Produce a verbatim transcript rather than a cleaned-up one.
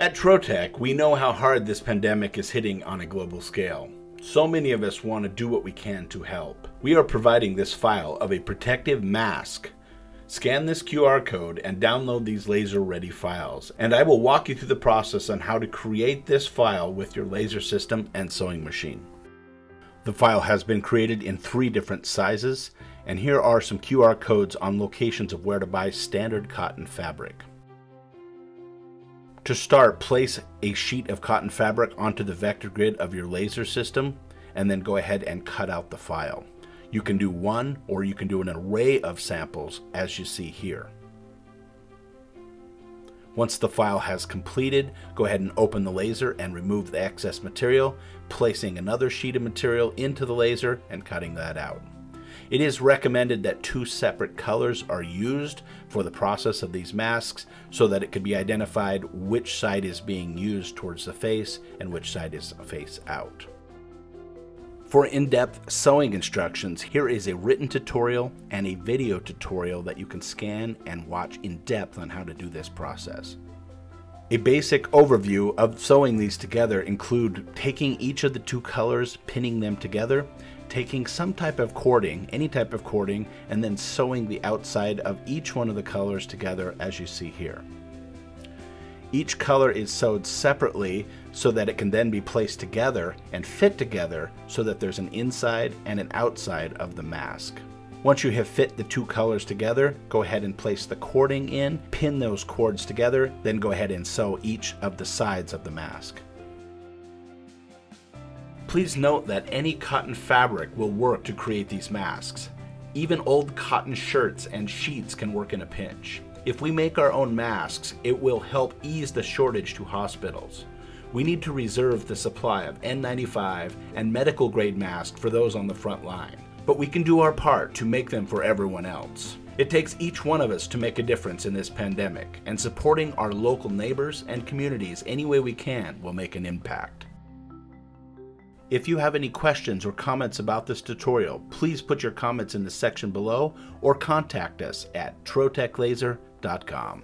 At Trotec, we know how hard this pandemic is hitting on a global scale. So many of us want to do what we can to help. We are providing this file of a protective mask. Scan this Q R code and download these laser-ready files, and I will walk you through the process on how to create this file with your laser system and sewing machine. The file has been created in three different sizes, and here are some Q R codes on locations of where to buy standard cotton fabric. To start, place a sheet of cotton fabric onto the vector grid of your laser system, and then go ahead and cut out the file. You can do one, or you can do an array of samples, as you see here. Once the file has completed, go ahead and open the laser and remove the excess material, placing another sheet of material into the laser and cutting that out. It is recommended that two separate colors are used for the process of these masks so that it could be identified which side is being used towards the face and which side is face out. For in-depth sewing instructions, here is a written tutorial and a video tutorial that you can scan and watch in depth on how to do this process. A basic overview of sewing these together include taking each of the two colors, pinning them together, taking some type of cording, any type of cording, and then sewing the outside of each one of the colors together as you see here. Each color is sewed separately so that it can then be placed together and fit together so that there's an inside and an outside of the mask. Once you have fit the two colors together, go ahead and place the cording in, pin those cords together, then go ahead and sew each of the sides of the mask. Please note that any cotton fabric will work to create these masks. Even old cotton shirts and sheets can work in a pinch. If we make our own masks, it will help ease the shortage to hospitals. We need to reserve the supply of N ninety-five and medical grade masks for those on the front line. But we can do our part to make them for everyone else. It takes each one of us to make a difference in this pandemic, and supporting our local neighbors and communities any way we can will make an impact. If you have any questions or comments about this tutorial, please put your comments in the section below or contact us at Trotec Laser dot com.